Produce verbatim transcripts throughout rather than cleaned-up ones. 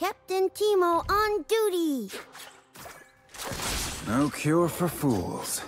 Captain Teemo on duty! No cure for fools.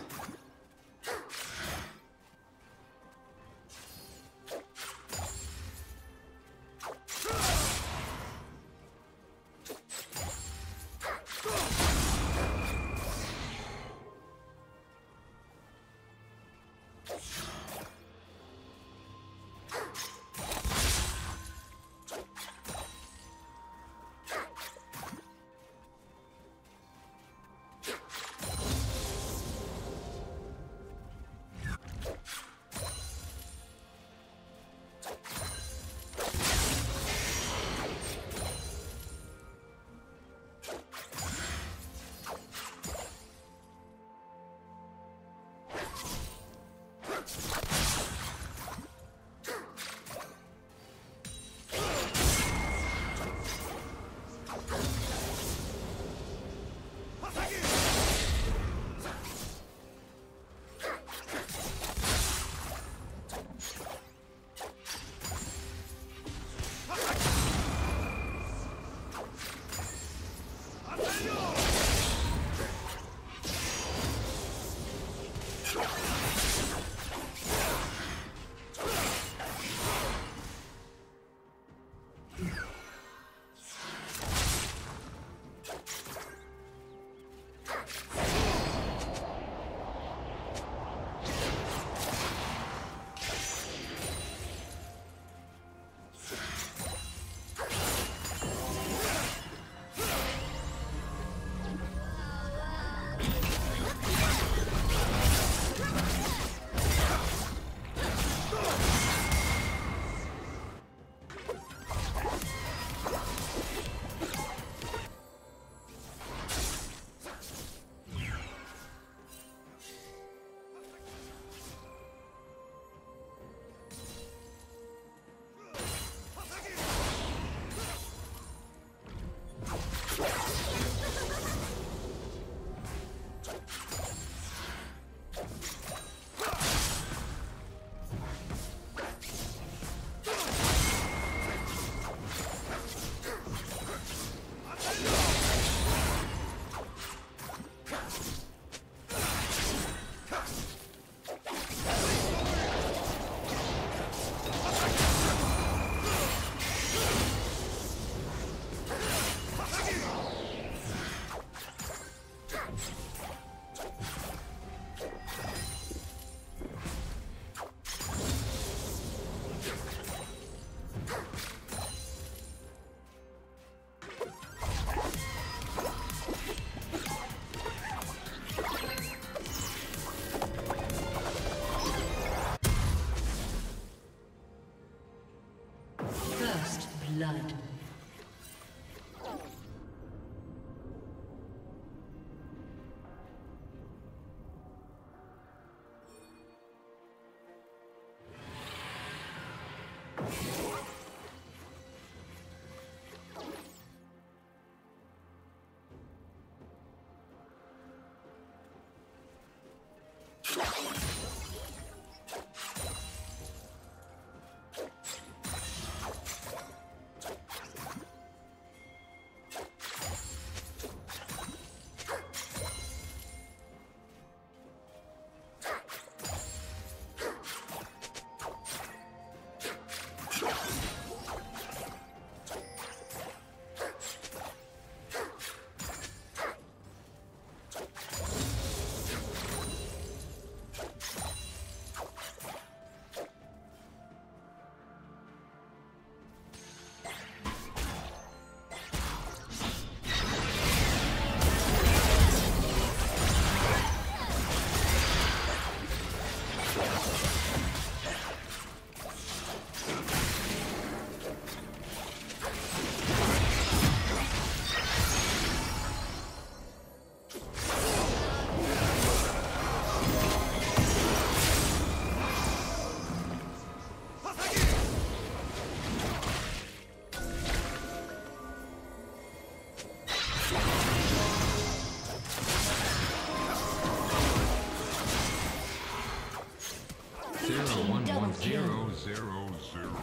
Blood. zero one one zero zero zero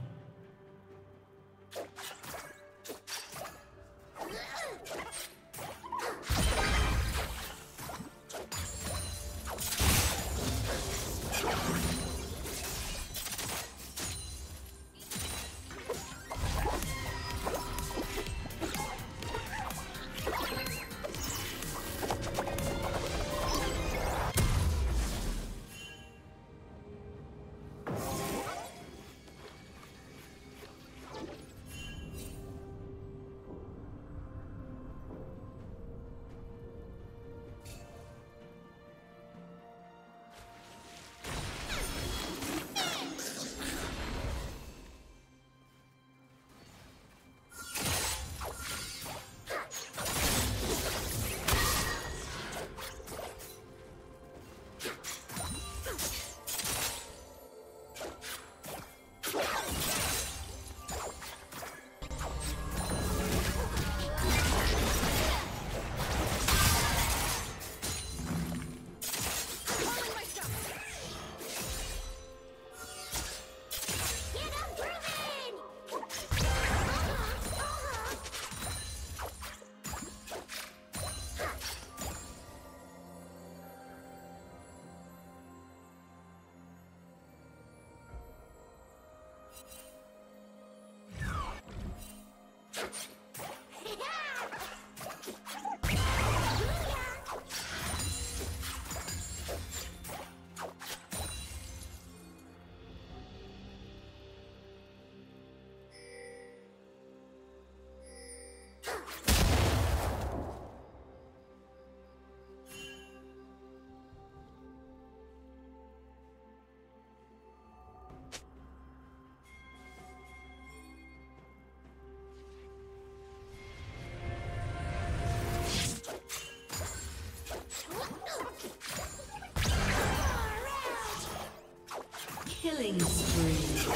Killing spree.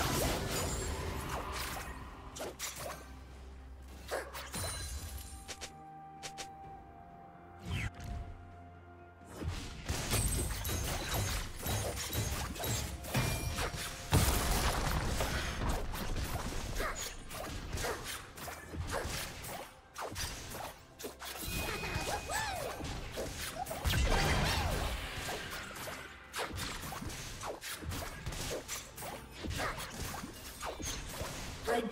Red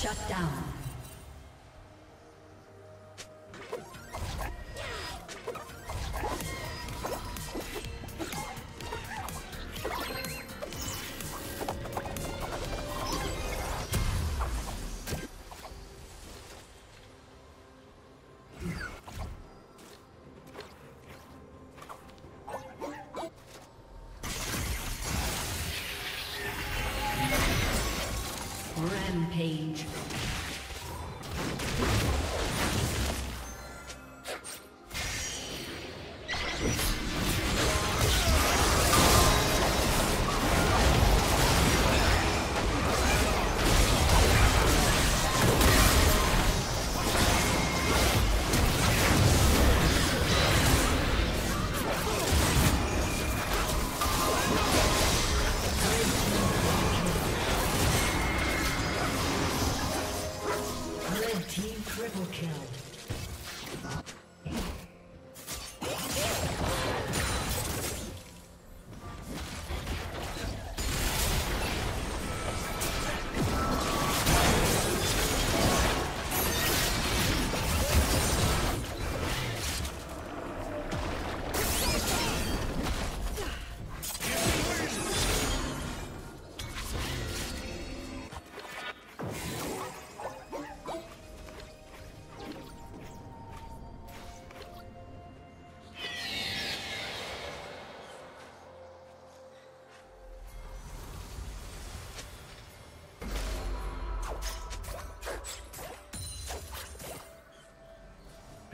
Shut down. Rampage. Triple kill.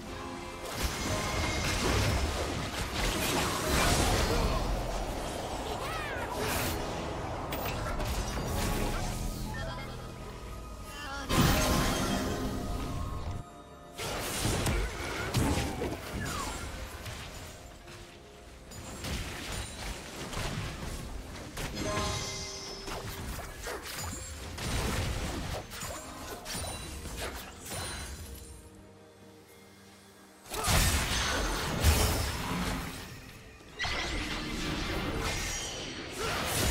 Blue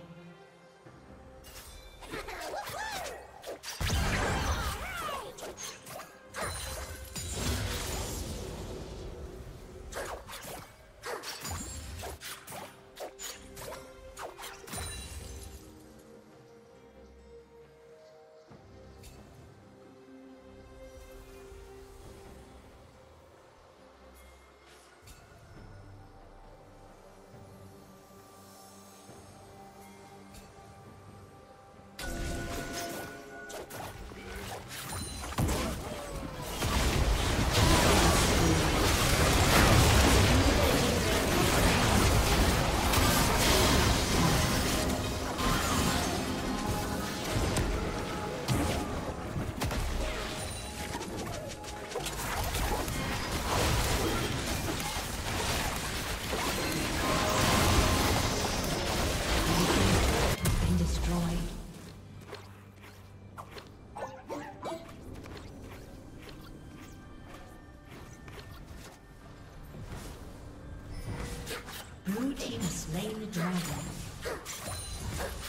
slain the dragon.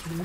Blue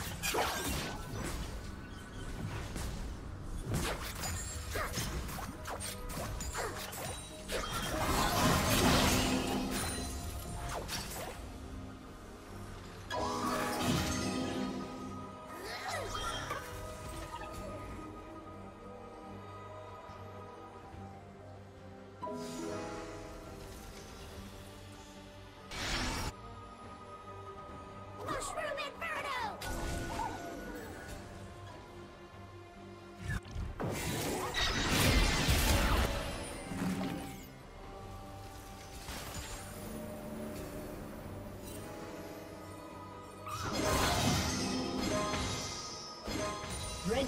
Red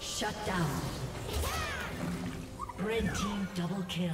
Shut down. Red team double kill.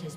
turret has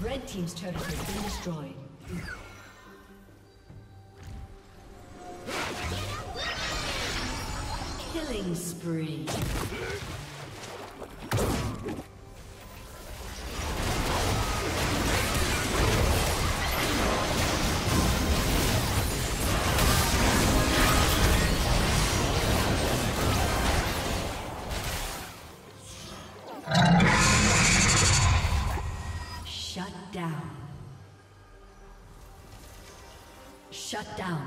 Red team's turret has been destroyed. Killing spree. Shut down.